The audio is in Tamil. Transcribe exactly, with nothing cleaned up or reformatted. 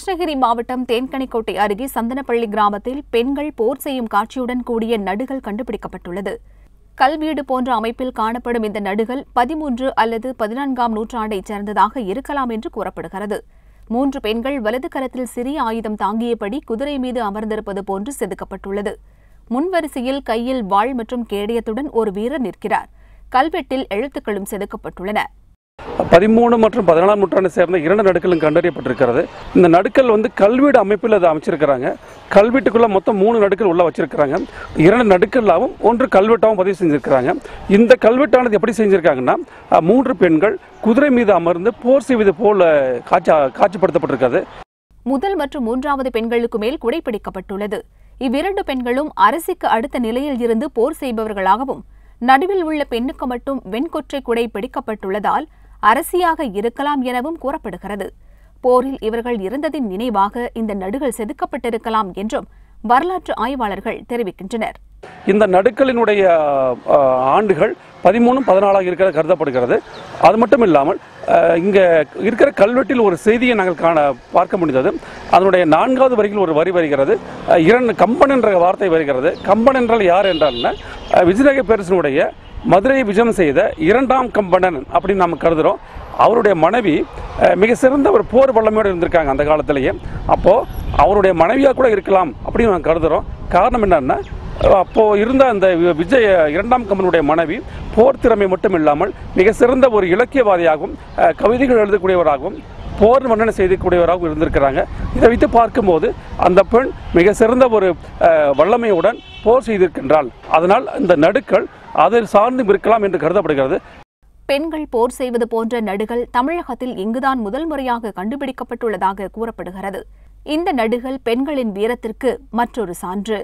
கிருஷ்ணகிரி மாவட்டம் தேன்கனிக்கோட்டை அருகே சந்தனப்பள்ளி கிராமத்தில் பெண்கள் போர் செய்யும் காட்சியுடன் கூடிய நடுகள் கண்டுபிடிக்கப்பட்டுள்ளது. கல்வீடு போன்ற அமைப்பில் காணப்படும் இந்த நடுகள் பதிமூன்று அல்லது பதினான்காம் நூற்றாண்டைச் சேர்ந்ததாக இருக்கலாம் என்று கூறப்படுகிறது. மூன்று பெண்கள் வலது கரத்தில் சிறிய ஆயுதம் தாங்கியபடி குதிரை மீது அமர்ந்திருப்பது போன்று செதுக்கப்பட்டுள்ளது. முன்வரிசையில் கையில் வாள் மற்றும் கேடயத்துடன் ஒரு வீரர் நிற்கிறார். கல்வெட்டில் எழுத்துக்களும் செதுக்கப்பட்டுள்ளன. பதிமூணு மற்றும் பதினாலாம் நூற்றாண்டு சேர்ந்த இரண்டு நடுக்கலும் கண்டறியப்பட்டிருக்கிறது. இந்த நடுக்கல் வந்து கல்வீடு அமைப்பில் அதை அமைச்சிருக்கிறாங்க. கல்வீட்டுக்குள்ளே மொத்தம் மூணு நடுக்கல் உள்ளே வச்சிருக்கிறாங்க. இரண்டு நடுக்கல்லாகவும் ஒன்று கல்வெட்டாகவும் பதிவு செஞ்சுருக்கிறாங்க. இந்த கல்வெட்டானது எப்படி செஞ்சுருக்காங்கன்னா, மூன்று பெண்கள் குதிரை மீது அமர்ந்து போர் செய்வது போல் காட்சி காட்சிப்படுத்தப்பட்டிருக்கிறது. முதல் மற்றும் மூன்றாவது பெண்களுக்கு மேல் குடைப்பிடிக்கப்பட்டுள்ளது. இவ்விரண்டு பெண்களும் அரசிக்கு அடுத்த நிலையில் இருந்து போர் செய்பவர்களாகவும், நடுவில் உள்ள பெண்ணுக்கு மட்டும் வெண்கொற்றை குடை பிடிக்கப்பட்டுள்ளதால் அரசியாக இருக்கலாம் எனவும் கூறப்படுகிறது. போரில் இவர்கள் இருந்ததின் நினைவாக இந்த நடுகள் செதுக்கப்பட்டிருக்கலாம் என்றும் வரலாற்று ஆய்வாளர்கள் தெரிவிக்கின்றனர். இந்த நடுக்களினுடைய ஆண்டுகள் பதிமூணு பதினாலாக இருக்கிற கருதப்படுகிறது. அது மட்டும் இல்லாமல் இங்கே இருக்கிற கல்வெட்டில் ஒரு செய்தியை நாங்கள் காண பார்க்க முடிந்தது. அதனுடைய நான்காவது வரியில் ஒரு வரி வருகிறது. இரண்டு கம்பன் என்ற வார்த்தை வருகிறது. கம்பன் என்றால் யார் என்றால் விஜயநகர பேரரசனுடைய மதுரையை விஜயம் செய்த இரண்டாம் கம்பனன் அப்படின்னு நாம் கருதுகிறோம். அவருடைய மனைவி மிக சிறந்த ஒரு போர் வல்லமையோடு இருந்திருக்காங்க அந்த காலத்திலேயே. அப்போது அவருடைய மனைவியாக கூட இருக்கலாம் அப்படின்னு நாம் கருதுகிறோம். காரணம் என்னன்னா, அப்போது இருந்த அந்த விஜய இரண்டாம் கம்பனுடைய மனைவி போர் திறமை மட்டும் இல்லாமல் மிக சிறந்த ஒரு இலக்கியவாதியாகவும் கவிதைகள் எழுதக்கூடியவராகவும் போர் வர்ணனை செய்யக்கூடியவராகவும் இருந்திருக்கிறாங்க. இதை வைத்து பார்க்கும்போது அந்த பெண் மிக சிறந்த ஒரு வல்லமையுடன் போர் செய்திருக்கின்றாள். அதனால் இந்த நடுக்கள் அதை சார்ந்து இருக்கலாம் என்று கருதப்படுகிறது. பெண்கள் போர் செய்வது போன்ற நடுகள் தமிழகத்தில் இங்குதான் முதல் முறையாக கண்டுபிடிக்கப்பட்டுள்ளதாக கூறப்படுகிறது. இந்த நடுகள் பெண்களின் வீரத்திற்கு மற்றொரு சான்று.